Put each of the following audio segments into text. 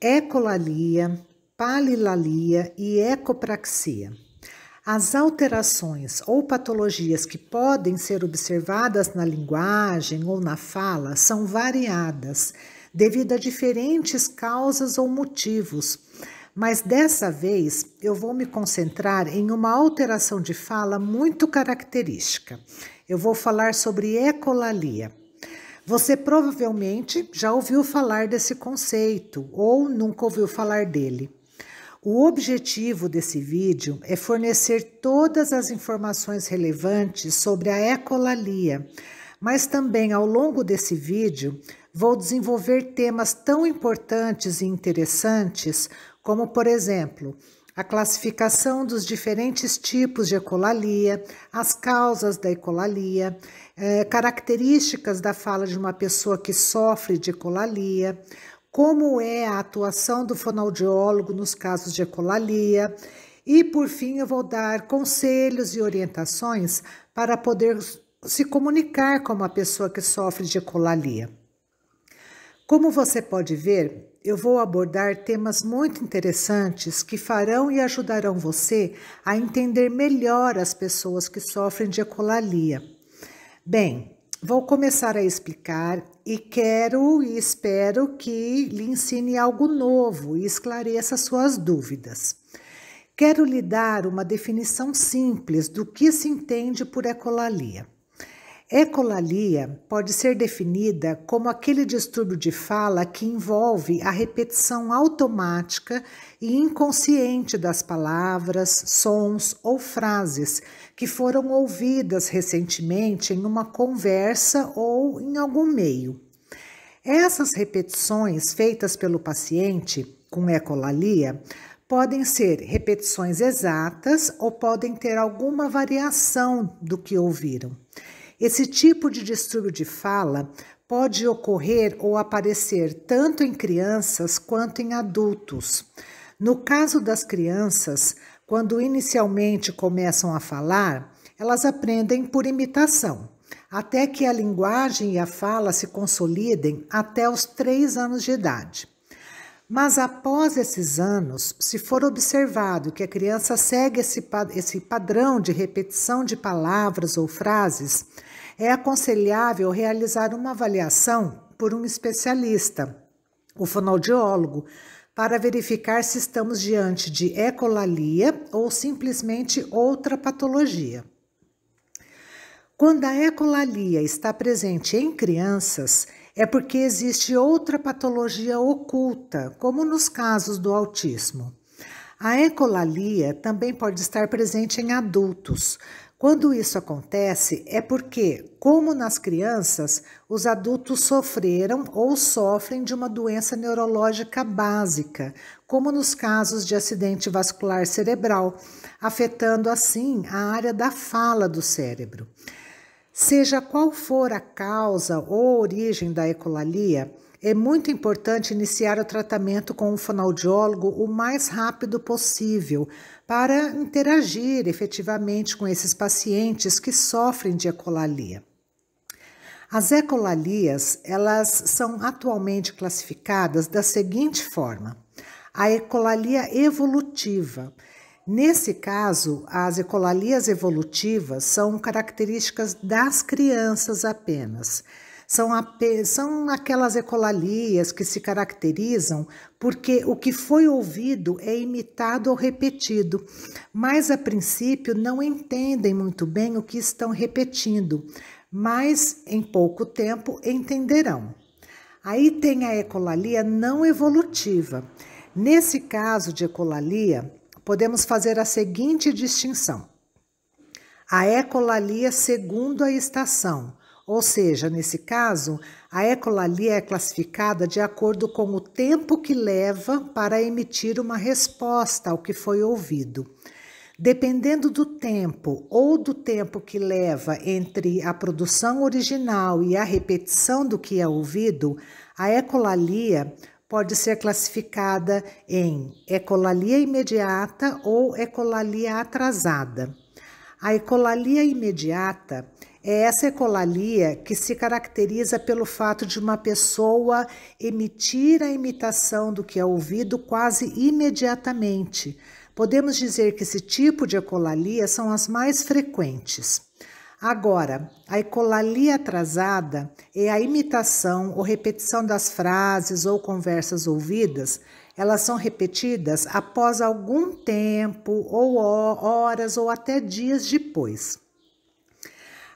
ecolalia, palilalia e ecopraxia. As alterações ou patologias que podem ser observadas na linguagem ou na fala são variadas devido a diferentes causas ou motivos, mas dessa vez eu vou me concentrar em uma alteração de fala muito característica. Eu vou falar sobre ecolalia. Você provavelmente já ouviu falar desse conceito ou nunca ouviu falar dele. O objetivo desse vídeo é fornecer todas as informações relevantes sobre a ecolalia, mas também ao longo desse vídeo vou desenvolver temas tão importantes e interessantes como, por exemplo, a classificação dos diferentes tipos de ecolalia, as causas da ecolalia, características da fala de uma pessoa que sofre de ecolalia, como é a atuação do fonoaudiólogo nos casos de ecolalia e, por fim, eu vou dar conselhos e orientações para poder se comunicar com uma pessoa que sofre de ecolalia. Como você pode ver, eu vou abordar temas muito interessantes que farão e ajudarão você a entender melhor as pessoas que sofrem de ecolalia. Bem, vou começar a explicar e quero e espero que lhe ensine algo novo e esclareça suas dúvidas. Quero lhe dar uma definição simples do que se entende por ecolalia. Ecolalia pode ser definida como aquele distúrbio de fala que envolve a repetição automática e inconsciente das palavras, sons ou frases que foram ouvidas recentemente em uma conversa ou em algum meio. Essas repetições feitas pelo paciente com ecolalia podem ser repetições exatas ou podem ter alguma variação do que ouviram. Esse tipo de distúrbio de fala pode ocorrer ou aparecer tanto em crianças quanto em adultos. No caso das crianças, quando inicialmente começam a falar, elas aprendem por imitação, até que a linguagem e a fala se consolidem até os 3 anos de idade. Mas após esses anos, se for observado que a criança segue esse padrão de repetição de palavras ou frases, é aconselhável realizar uma avaliação por um especialista, o fonoaudiólogo, para verificar se estamos diante de ecolalia ou simplesmente outra patologia. Quando a ecolalia está presente em crianças, é porque existe outra patologia oculta, como nos casos do autismo. A ecolalia também pode estar presente em adultos. Quando isso acontece, é porque, como nas crianças, os adultos sofreram ou sofrem de uma doença neurológica básica, como nos casos de acidente vascular cerebral, afetando assim a área da fala do cérebro. Seja qual for a causa ou origem da ecolalia, é muito importante iniciar o tratamento com um fonoaudiólogo o mais rápido possível para interagir efetivamente com esses pacientes que sofrem de ecolalia. As ecolalias, elas são atualmente classificadas da seguinte forma: a ecolalia evolutiva. Nesse caso, as ecolalias evolutivas são características das crianças apenas. São aquelas ecolalias que se caracterizam porque o que foi ouvido é imitado ou repetido, mas a princípio não entendem muito bem o que estão repetindo, mas em pouco tempo entenderão. Aí tem a ecolalia não evolutiva. Nesse caso de ecolalia, podemos fazer a seguinte distinção: a ecolalia segundo a estação, ou seja, nesse caso, a ecolalia é classificada de acordo com o tempo que leva para emitir uma resposta ao que foi ouvido. Dependendo do tempo ou do tempo que leva entre a produção original e a repetição do que é ouvido, a ecolalia pode ser classificada em ecolalia imediata ou ecolalia atrasada. A ecolalia imediata É essa ecolalia que se caracteriza pelo fato de uma pessoa emitir a imitação do que é ouvido quase imediatamente. Podemos dizer que esse tipo de ecolalia são as mais frequentes. Agora, a ecolalia atrasada é a imitação ou repetição das frases ou conversas ouvidas. Elas são repetidas após algum tempo, ou horas, ou até dias depois.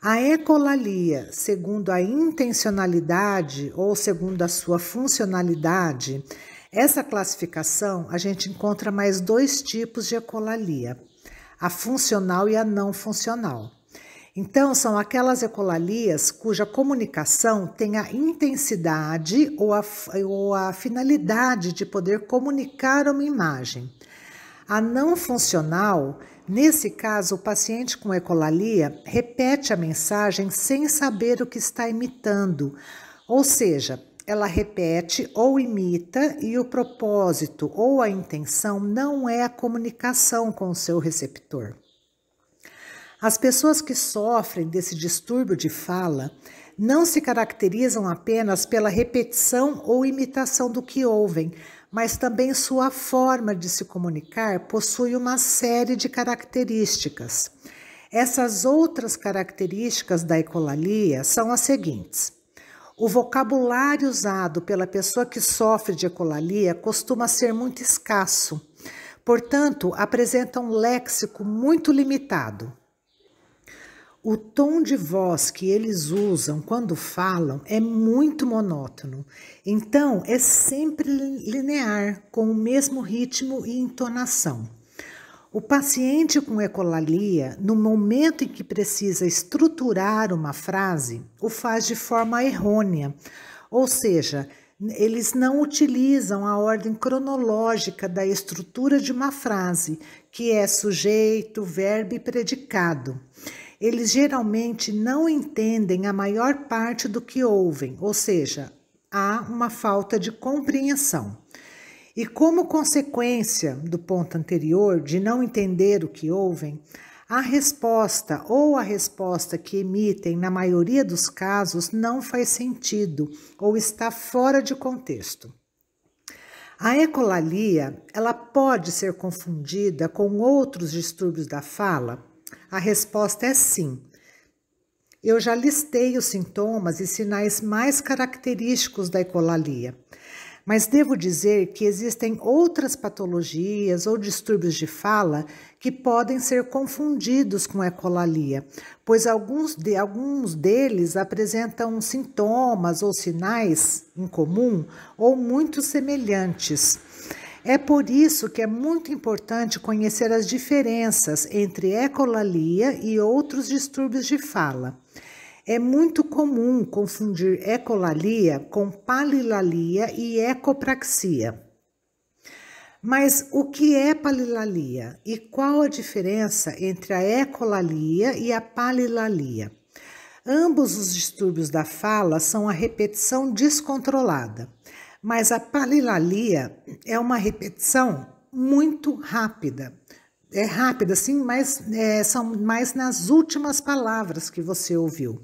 A ecolalia, segundo a intencionalidade ou segundo a sua funcionalidade, essa classificação a gente encontra mais dois tipos de ecolalia, a funcional e a não funcional. Então, são aquelas ecolalias cuja comunicação tem a intensidade ou a finalidade de poder comunicar uma imagem. A não funcional, nesse caso, o paciente com ecolalia repete a mensagem sem saber o que está imitando, ou seja, ela repete ou imita e o propósito ou a intenção não é a comunicação com o seu receptor. As pessoas que sofrem desse distúrbio de fala não se caracterizam apenas pela repetição ou imitação do que ouvem, mas também sua forma de se comunicar possui uma série de características. Essas outras características da ecolalia são as seguintes. O vocabulário usado pela pessoa que sofre de ecolalia costuma ser muito escasso, portanto, apresenta um léxico muito limitado. O tom de voz que eles usam quando falam é muito monótono, então é sempre linear, com o mesmo ritmo e entonação. O paciente com ecolalia, no momento em que precisa estruturar uma frase, o faz de forma errônea, ou seja, eles não utilizam a ordem cronológica da estrutura de uma frase, que é sujeito, verbo e predicado. Eles geralmente não entendem a maior parte do que ouvem, ou seja, há uma falta de compreensão. E como consequência do ponto anterior, de não entender o que ouvem, a resposta ou a resposta que emitem, na maioria dos casos, não faz sentido ou está fora de contexto. A ecolalia, ela pode ser confundida com outros distúrbios da fala? A resposta é sim. Eu já listei os sintomas e sinais mais característicos da ecolalia, mas devo dizer que existem outras patologias ou distúrbios de fala que podem ser confundidos com ecolalia, pois alguns deles apresentam sintomas ou sinais em comum ou muito semelhantes. É por isso que é muito importante conhecer as diferenças entre ecolalia e outros distúrbios de fala. É muito comum confundir ecolalia com palilalia e ecopraxia. Mas o que é palilalia e qual a diferença entre a ecolalia e a palilalia? Ambos os distúrbios da fala são a repetição descontrolada. Mas a palilalia é uma repetição muito rápida. É rápida, sim, mas são mais nas últimas palavras que você ouviu,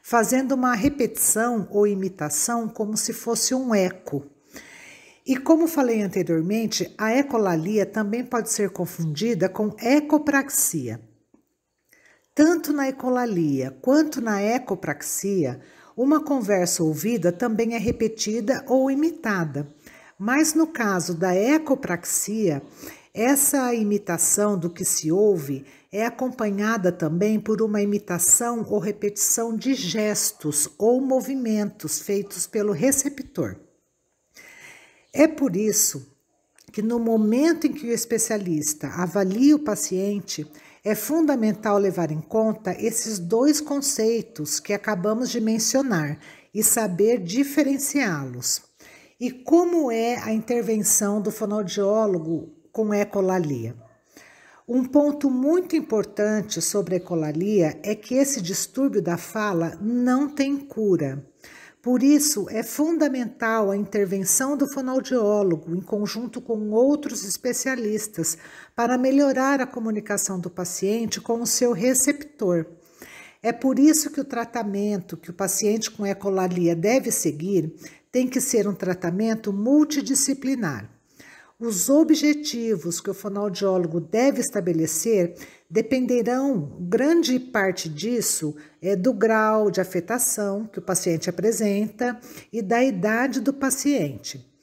fazendo uma repetição ou imitação como se fosse um eco. E como falei anteriormente, a ecolalia também pode ser confundida com ecopraxia. Tanto na ecolalia quanto na ecopraxia, uma conversa ouvida também é repetida ou imitada, mas no caso da ecopraxia, essa imitação do que se ouve é acompanhada também por uma imitação ou repetição de gestos ou movimentos feitos pelo receptor. É por isso que no momento em que o especialista avalia o paciente, é fundamental levar em conta esses dois conceitos que acabamos de mencionar e saber diferenciá-los. E como é a intervenção do fonoaudiólogo com ecolalia? Um ponto muito importante sobre a ecolalia é que esse distúrbio da fala não tem cura. Por isso, é fundamental a intervenção do fonoaudiólogo em conjunto com outros especialistas para melhorar a comunicação do paciente com o seu receptor. É por isso que o tratamento que o paciente com ecolalia deve seguir tem que ser um tratamento multidisciplinar. Os objetivos que o fonoaudiólogo deve estabelecer dependerão, grande parte disso, do grau de afetação que o paciente apresenta e da idade do paciente.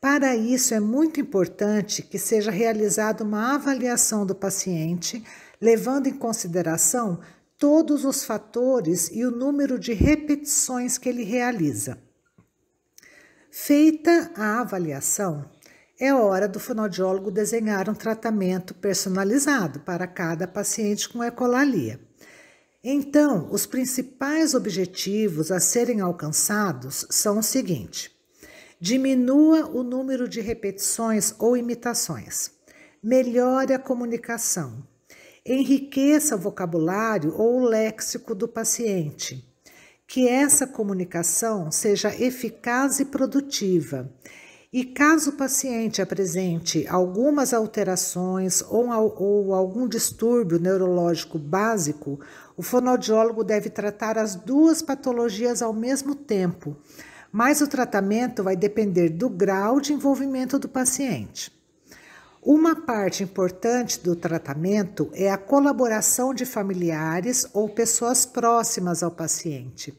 Para isso, é muito importante que seja realizada uma avaliação do paciente, levando em consideração todos os fatores e o número de repetições que ele realiza. Feita a avaliação, é hora do fonoaudiólogo desenhar um tratamento personalizado para cada paciente com ecolalia. Então, os principais objetivos a serem alcançados são o seguinte: diminua o número de repetições ou imitações, melhore a comunicação, enriqueça o vocabulário ou o léxico do paciente, que essa comunicação seja eficaz e produtiva. E caso o paciente apresente algumas alterações ou algum distúrbio neurológico básico, o fonoaudiólogo deve tratar as duas patologias ao mesmo tempo, mas o tratamento vai depender do grau de envolvimento do paciente. Uma parte importante do tratamento é a colaboração de familiares ou pessoas próximas ao paciente.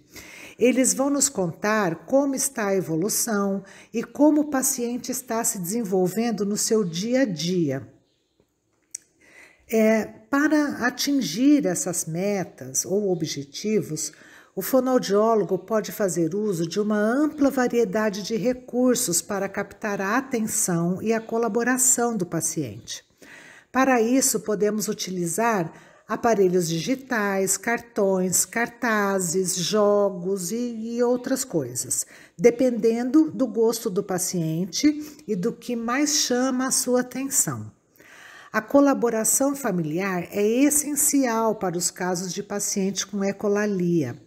Eles vão nos contar como está a evolução e como o paciente está se desenvolvendo no seu dia a dia. Para atingir essas metas ou objetivos, o fonoaudiólogo pode fazer uso de uma ampla variedade de recursos para captar a atenção e a colaboração do paciente. Para isso, podemos utilizar aparelhos digitais, cartões, cartazes, jogos e outras coisas, dependendo do gosto do paciente e do que mais chama a sua atenção. A colaboração familiar é essencial para os casos de paciente com ecolalia.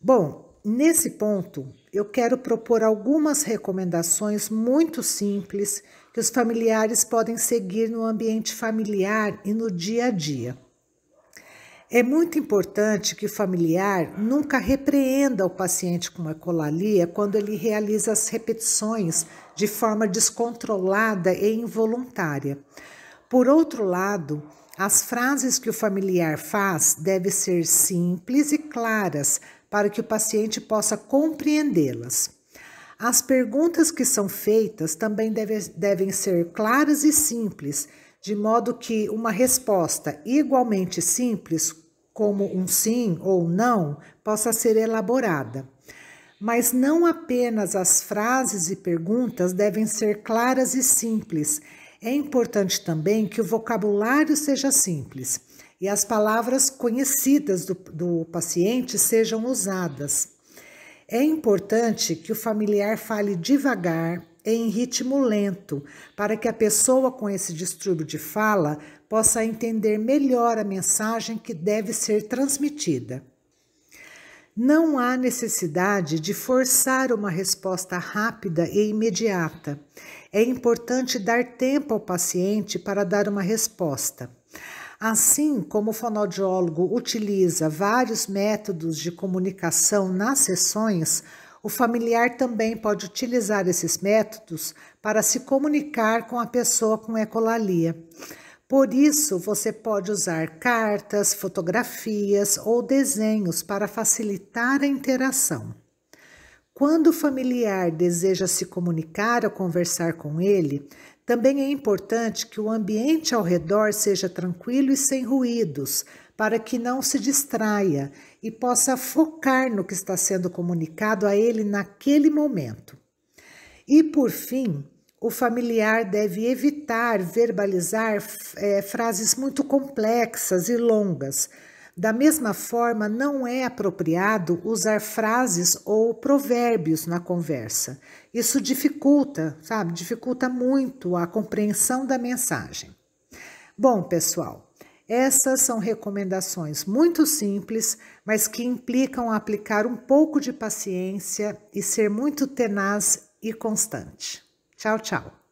Bom, nesse ponto, eu quero propor algumas recomendações muito simples que os familiares podem seguir no ambiente familiar e no dia a dia. É muito importante que o familiar nunca repreenda o paciente com ecolalia quando ele realiza as repetições de forma descontrolada e involuntária. Por outro lado, as frases que o familiar faz devem ser simples e claras para que o paciente possa compreendê-las. As perguntas que são feitas também devem ser claras e simples, de modo que uma resposta igualmente simples, como um sim ou não, possa ser elaborada. Mas não apenas as frases e perguntas devem ser claras e simples. É importante também que o vocabulário seja simples e as palavras conhecidas do paciente sejam usadas. É importante que o familiar fale devagar, em ritmo lento, para que a pessoa com esse distúrbio de fala possa entender melhor a mensagem que deve ser transmitida. Não há necessidade de forçar uma resposta rápida e imediata. É importante dar tempo ao paciente para dar uma resposta. Assim como o fonoaudiólogo utiliza vários métodos de comunicação nas sessões, o familiar também pode utilizar esses métodos para se comunicar com a pessoa com ecolalia. Por isso, você pode usar cartas, fotografias ou desenhos para facilitar a interação. Quando o familiar deseja se comunicar ou conversar com ele, também é importante que o ambiente ao redor seja tranquilo e sem ruídos, para que não se distraia e possa focar no que está sendo comunicado a ele naquele momento. E, por fim, o familiar deve evitar verbalizar frases muito complexas e longas. Da mesma forma, não é apropriado usar frases ou provérbios na conversa. Isso dificulta, sabe? Dificulta muito a compreensão da mensagem. Bom, pessoal, essas são recomendações muito simples, mas que implicam aplicar um pouco de paciência e ser muito tenaz e constante. Tchau, tchau!